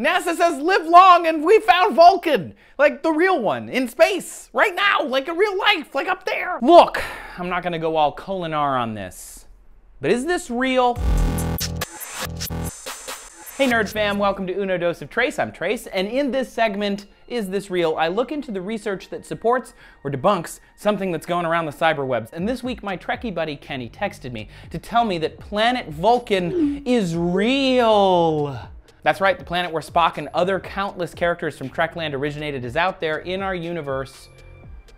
NASA says live long and we found Vulcan, like the real one in space right now, like in real life, like up there. Look, I'm not gonna go all Colinar on this, but is this real? Hey nerd fam, welcome to Uno Dose of Trace. I'm Trace, and in this segment, Is This Real?, I look into the research that supports or debunks something that's going around the cyberwebs. And this week, my Trekkie buddy Kenny texted me to tell me that planet Vulcan is real. That's right, the planet where Spock and other countless characters from Trekland originated is out there in our universe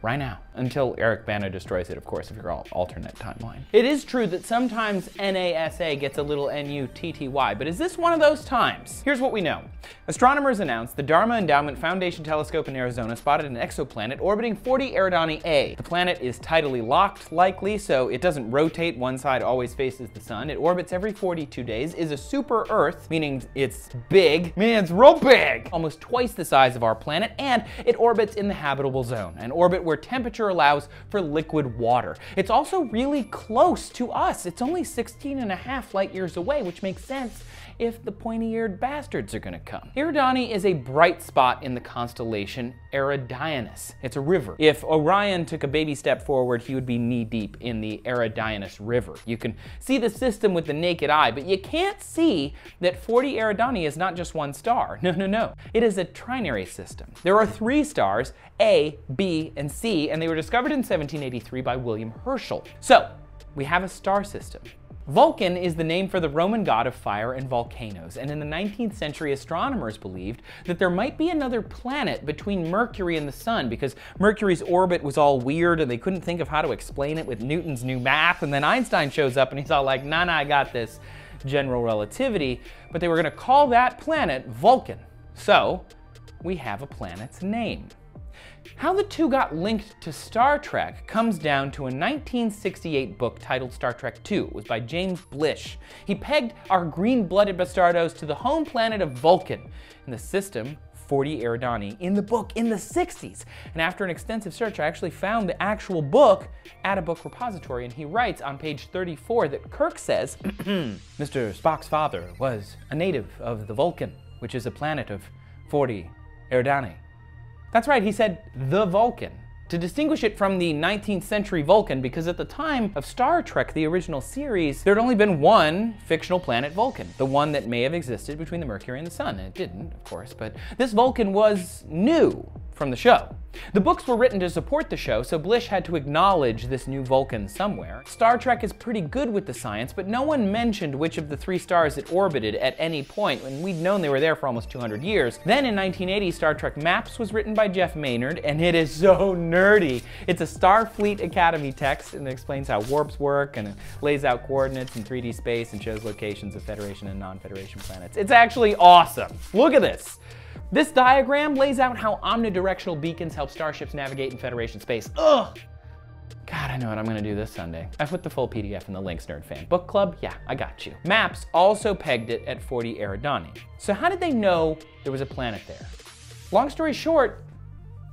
right now, until Eric Bana destroys it, of course, if you're on alternate timeline. It is true that sometimes NASA gets a little NUTTY, but is this one of those times? Here's what we know. Astronomers announced the Dharma Endowment Foundation Telescope in Arizona spotted an exoplanet orbiting 40 Eridani A. The planet is tidally locked, likely, so it doesn't rotate. One side always faces the sun. It orbits every 42 days, is a super Earth, meaning it's big, meaning it's real big, almost twice the size of our planet, and it orbits in the habitable zone, an orbit where temperature allows for liquid water. It's also really close to us. It's only 16.5 light years away, which makes sense if the pointy-eared bastards are gonna come. Eridani is a bright spot in the constellation Eridanus. It's a river. If Orion took a baby step forward, he would be knee-deep in the Eridanus River. You can see the system with the naked eye, but you can't see that 40 Eridani is not just one star. No, no, no. It is a trinary system. There are three stars, A, B, and C, and they were discovered in 1783 by William Herschel. So, we have a star system. Vulcan is the name for the Roman god of fire and volcanoes, and in the 19th century, astronomers believed that there might be another planet between Mercury and the sun, because Mercury's orbit was all weird and they couldn't think of how to explain it with Newton's new math, and then Einstein shows up and he's all like, nah, I got this, general relativity, but they were gonna call that planet Vulcan. So, we have a planet's name. How the two got linked to Star Trek comes down to a 1968 book titled Star Trek II. It was by James Blish. He pegged our green-blooded bastardos to the home planet of Vulcan in the system 40 Eridani in the book in the 60s. And after an extensive search, I actually found the actual book at a book repository, and he writes on page 34 that Kirk says, Mr. Spock's father was a native of the Vulcan, which is a planet of 40 Eridani. That's right, he said the Vulcan, to distinguish it from the 19th century Vulcan, because at the time of Star Trek, the original series, there had only been one fictional planet Vulcan, the one that may have existed between the Mercury and the sun. And it didn't, of course, but this Vulcan was new from the show. The books were written to support the show, so Blish had to acknowledge this new Vulcan somewhere. Star Trek is pretty good with the science, but no one mentioned which of the three stars it orbited at any point, and we'd known they were there for almost 200 years. Then in 1980, Star Trek Maps was written by Jeff Maynard, and it is so nerdy. It's a Starfleet Academy text, and it explains how warps work, and it lays out coordinates in 3D space, and shows locations of Federation and non-Federation planets. It's actually awesome. Look at this. This diagram lays out how omnidirectional beacons help starships navigate in Federation space. Ugh! God, I know what I'm gonna do this Sunday. I put the full PDF in the links, nerd fan. Book club? Yeah, I got you. Maps also pegged it at 40 Eridani. So how did they know there was a planet there? Long story short,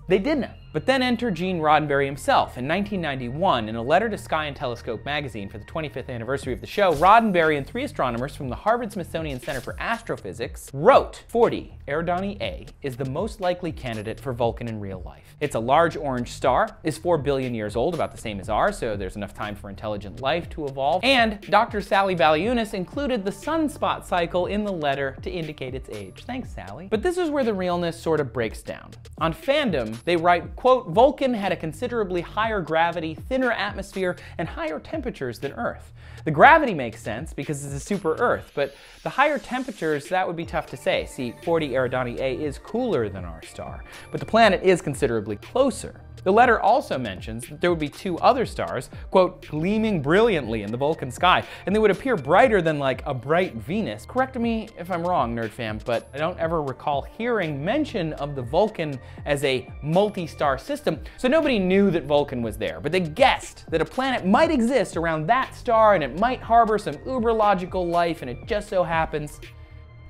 they didn't. But then enter Gene Roddenberry himself. In 1991, in a letter to Sky and Telescope magazine for the 25th anniversary of the show, Roddenberry and three astronomers from the Harvard Smithsonian Center for Astrophysics wrote, 40 Eridani A is the most likely candidate for Vulcan in real life. It's a large orange star, is 4 billion years old, about the same as ours, so there's enough time for intelligent life to evolve. And Dr. Sally Baliunas included the sunspot cycle in the letter to indicate its age. Thanks, Sally. But this is where the realness sort of breaks down. On Fandom, they write, quote, Vulcan had a considerably higher gravity, thinner atmosphere, and higher temperatures than Earth. The gravity makes sense because it's a super Earth, but the higher temperatures, that would be tough to say. See, 40 Eridani A is cooler than our star, but the planet is considerably closer. The letter also mentions that there would be two other stars, quote, gleaming brilliantly in the Vulcan sky, and they would appear brighter than like a bright Venus. Correct me if I'm wrong, nerd fam, but I don't ever recall hearing mention of the Vulcan as a multi-star system, so nobody knew that Vulcan was there, but they guessed that a planet might exist around that star and it might harbor some uber-logical life, and it just so happens,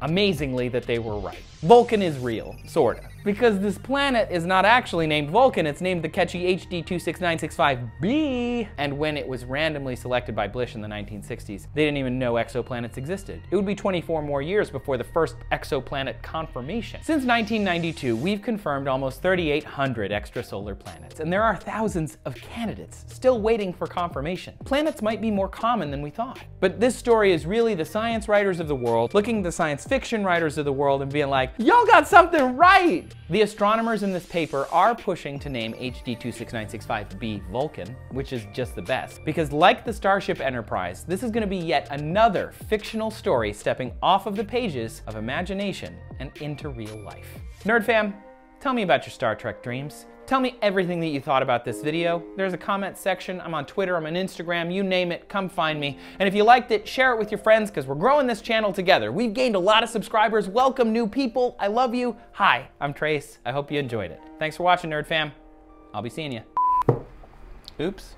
amazingly, that they were right. Vulcan is real, sorta. Because this planet is not actually named Vulcan, it's named the catchy HD 26965B. And when it was randomly selected by Blish in the 1960s, they didn't even know exoplanets existed. It would be 24 more years before the first exoplanet confirmation. Since 1992, we've confirmed almost 3,800 extrasolar planets, and there are thousands of candidates still waiting for confirmation. Planets might be more common than we thought. But this story is really the science writers of the world looking at the science fiction writers of the world and being like, y'all got something right! The astronomers in this paper are pushing to name HD 26965B Vulcan, which is just the best, because like the Starship Enterprise, this is going to be yet another fictional story stepping off of the pages of imagination and into real life. Nerd fam, tell me about your Star Trek dreams. Tell me everything that you thought about this video. There's a comment section. I'm on Twitter, I'm on Instagram, you name it, come find me. And if you liked it, share it with your friends because we're growing this channel together. We've gained a lot of subscribers. Welcome new people. I love you. Hi, I'm Trace. I hope you enjoyed it. Thanks for watching, Nerd Fam. I'll be seeing you. Oops.